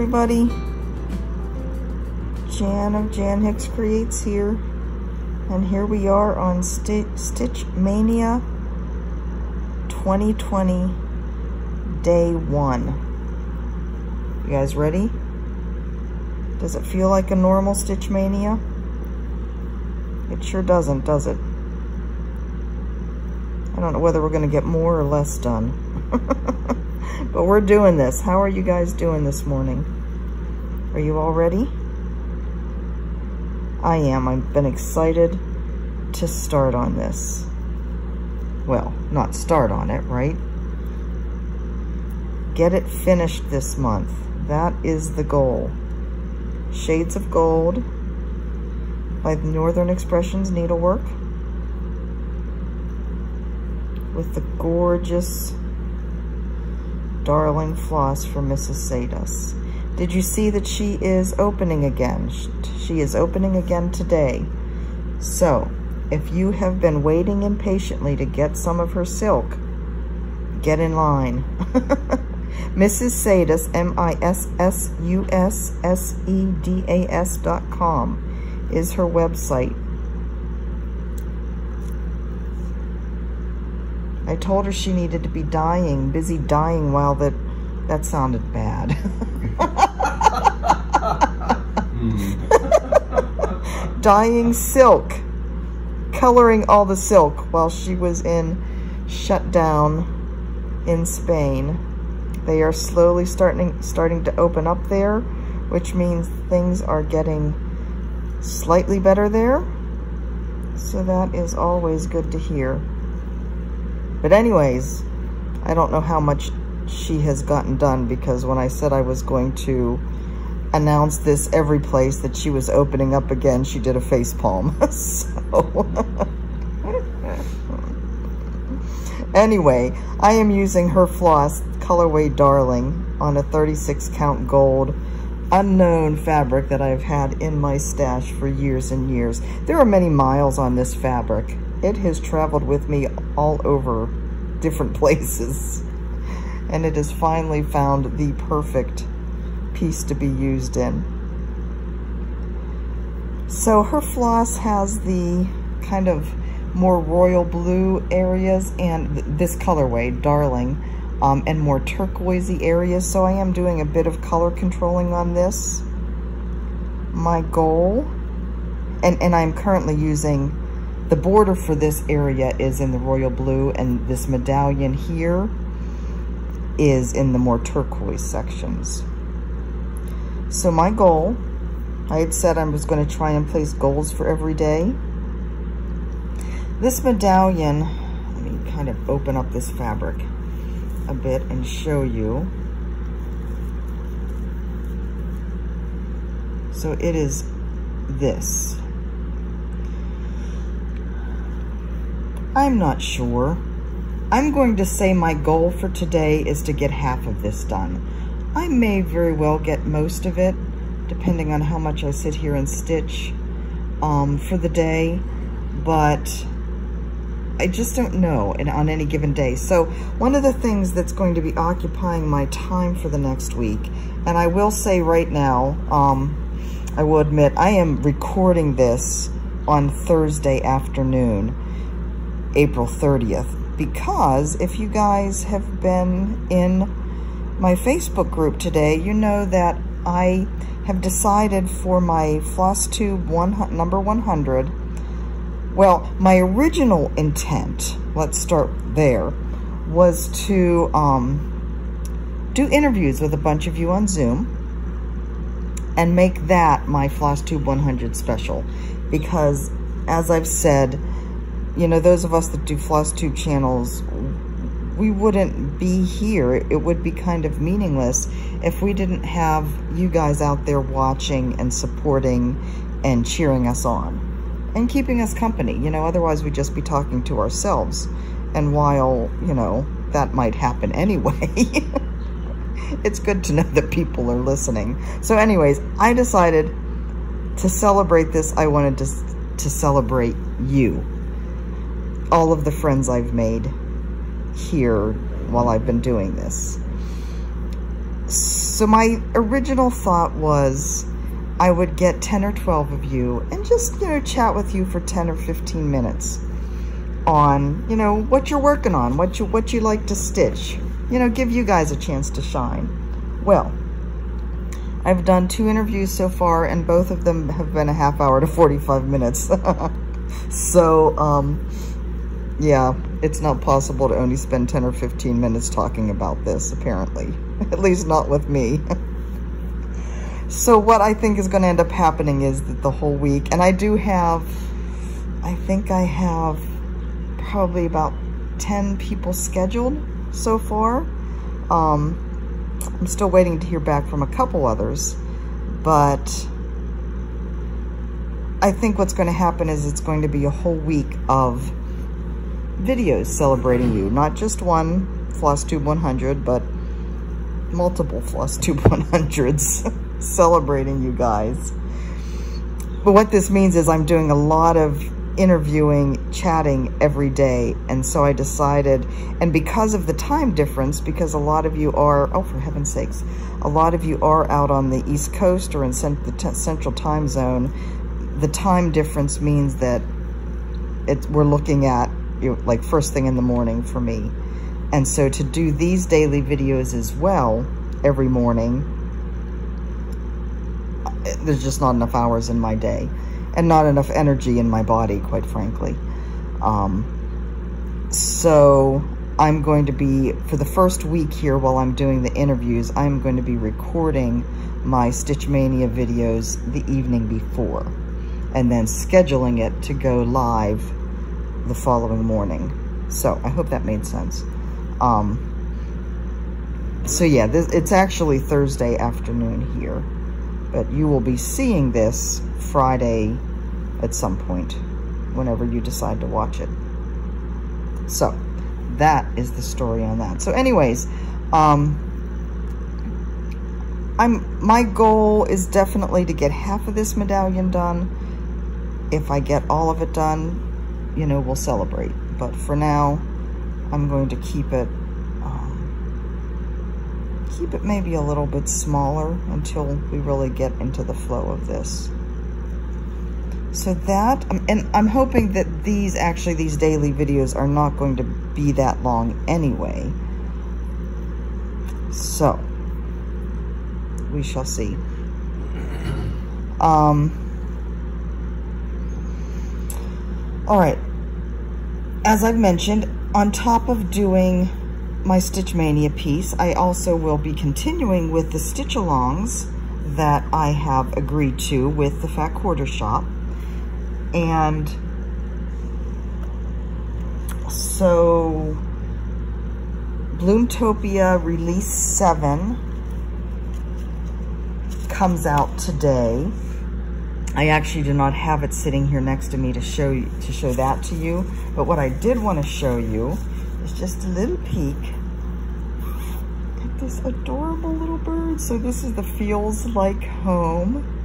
everybody. Jan of Jan Hicks Creates here, and here we are on Stitch Maynia 2020 Day 1. You guys ready? Does it feel like a normal Stitch Maynia? It sure doesn't, does it? I don't know whether we're going to get more or less done. But we're doing this. How are you guys doing this morning? Are you all ready? I am. I've been excited to start on this. Well, not start on it, right? Get it finished this month. That is the goal. Shades of Gold by Northern Expressions Needlework, with the gorgeous Darling floss for Mrs. Sedas. Did you see that she is opening again? She is opening again today. So, if you have been waiting impatiently to get some of her silk, get in line. Mrs. Sedas, MISSUSSEDAS.com is her website. I told her she needed to be dying, busy dying while that sounded bad. Dying silk, coloring all the silk while she was in shutdown in Spain. They are slowly starting to open up there, which means things are getting slightly better there. So that is always good to hear. But anyways, I don't know how much she has gotten done, because when I said I was going to announce this every place that she was opening up again, she did a face palm. So anyway, I am using her floss, colorway Darling, on a 36 count gold unknown fabric that I've had in my stash for years and years. There are many miles on this fabric. It has traveled with me all over different places, and it has finally found the perfect piece to be used in. So her floss has the kind of more royal blue areas, and this colorway, Darling, and more turquoisey areas. So I am doing a bit of color controlling on this. My goal, and I'm currently using the border for this area is in the royal blue, and this medallion here is in the more turquoise sections. So my goal, I had said I was going to try and place goals for every day. This medallion, let me kind of open up this fabric a bit and show you. So it is this. I'm not sure. I'm going to say my goal for today is to get half of this done. I may very well get most of it, depending on how much I sit here and stitch for the day, but I just don't know on any given day. So one of the things that's going to be occupying my time for the next week, and I will say right now, I will admit, I am recording this on Thursday afternoon, April 30th, because if you guys have been in my Facebook group today, you know that I have decided for my FlossTube number 100, well, my original intent, let's start there, was to do interviews with a bunch of you on Zoom and make that my FlossTube 100 special, because as I've said, you know, those of us that do FlossTube channels, we wouldn't be here. It would be kind of meaningless if we didn't have you guys out there watching and supporting and cheering us on and keeping us company. You know, otherwise we'd just be talking to ourselves. And while, you know, that might happen anyway, it's good to know that people are listening. So anyways, I decided to celebrate this. I wanted to celebrate you, all of the friends I've made here while I've been doing this. So my original thought was I would get 10 or 12 of you and just, you know, chat with you for 10 or 15 minutes on, you know, what you're working on, what you like to stitch, you know, give you guys a chance to shine. Well, I've done 2 interviews so far, and both of them have been a half hour to 45 minutes. So, yeah, it's not possible to only spend 10 or 15 minutes talking about this, apparently. At least not with me. So what I think is going to end up happening is that the whole week, and I do have, I think I have probably about 10 people scheduled so far. I'm still waiting to hear back from a couple others, but I think what's going to happen is it's going to be a whole week of videos celebrating you. Not just one FlossTube 100, but multiple FlossTube 100s celebrating you guys. But what this means is I'm doing a lot of interviewing, chatting every day, and so I decided, and because of the time difference, because a lot of you are, oh for heaven's sakes, a lot of you are out on the East Coast or in the Central Time Zone, the time difference means that we're looking at, you know, like first thing in the morning for me. And so to do these daily videos as well every morning, there's just not enough hours in my day. And not enough energy in my body, quite frankly. So I'm going to be, for the first week here while I'm doing the interviews, I'm going to be recording my Stitch Maynia videos the evening before, and then scheduling it to go live the following morning. So I hope that made sense. So yeah, it's actually Thursday afternoon here, but you will be seeing this Friday at some point, whenever you decide to watch it. So that is the story on that. So anyways, my goal is definitely to get half of this medallion done. If I get all of it done, you know, we'll celebrate. But for now, I'm going to keep it maybe a little bit smaller until we really get into the flow of this. So that, and I'm hoping that these daily videos are not going to be that long anyway. So, we shall see. All right, as I've mentioned, on top of doing my Stitch Maynia piece, I also will be continuing with the stitch-alongs that I have agreed to with the Fat Quarter Shop. And so Bloomtopia Release 7 comes out today. I actually do not have it sitting here next to me to show you, to show that to you, but what I did want to show you is just a little peek at this adorable little bird. So this is the Feels Like Home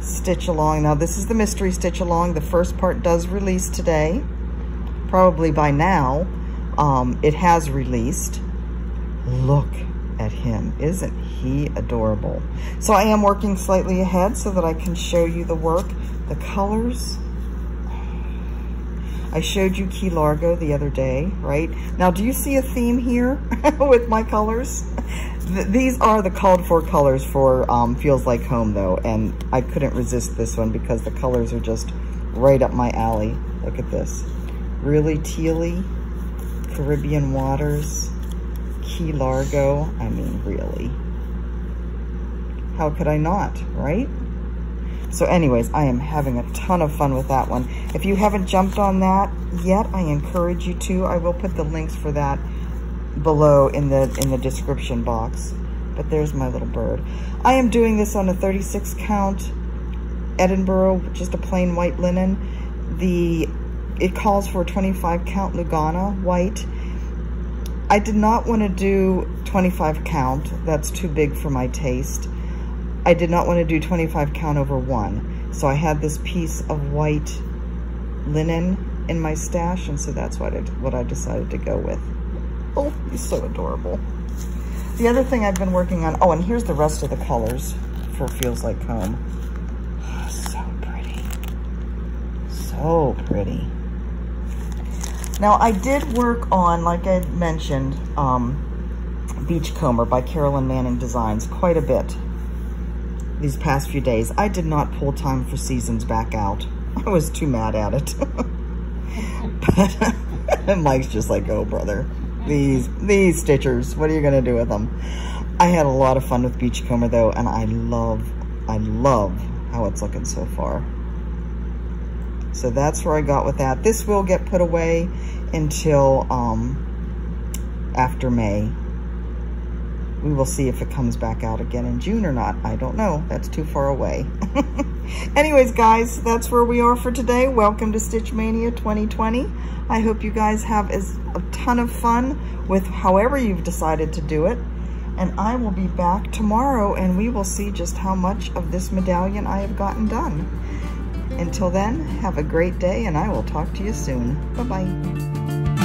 stitch along. Now this is the mystery stitch along. The first part does release today. Probably by now it has released. Look at him. Isn't he adorable? So I am working slightly ahead so that I can show you the work, the colors. I showed you Key Largo the other day, right? Now, do you see a theme here with my colors? These are the called for colors for Feels Like Home, though, and I couldn't resist this one because the colors are just right up my alley. Look at this. Really Tealy, Caribbean Waters, Key Largo. I mean, really. How could I not, right? So anyways, I am having a ton of fun with that one. If you haven't jumped on that yet, I encourage you to. I will put the links for that below in the description box. But there's my little bird. I am doing this on a 36 count Edinburgh, just a plain white linen. It calls for a 25 count Lugana white. I did not want to do 25 count. That's too big for my taste. I did not want to do 25 count over 1. So I had this piece of white linen in my stash, and so that's what I decided to go with. Oh, he's so adorable. The other thing I've been working on, oh, and here's the rest of the colors for Feels Like Home. Oh, so pretty. So pretty. Now, I did work on, like I mentioned, Beachcomber by Carolyn Manning Designs quite a bit these past few days. I did not pull Time for Seasons back out. I was too mad at it. But Mike's just like, oh, brother, these stitchers, what are you going to do with them? I had a lot of fun with Beachcomber, though, and I love how it's looking so far. So that's where I got with that. This will get put away until after May. We will see if it comes back out again in June or not. I don't know. That's too far away. Anyways, guys, that's where we are for today. Welcome to Stitch Mania 2020. I hope you guys have a ton of fun with however you've decided to do it. And I will be back tomorrow, and we will see just how much of this medallion I have gotten done. Until then, have a great day, and I will talk to you soon. Bye-bye.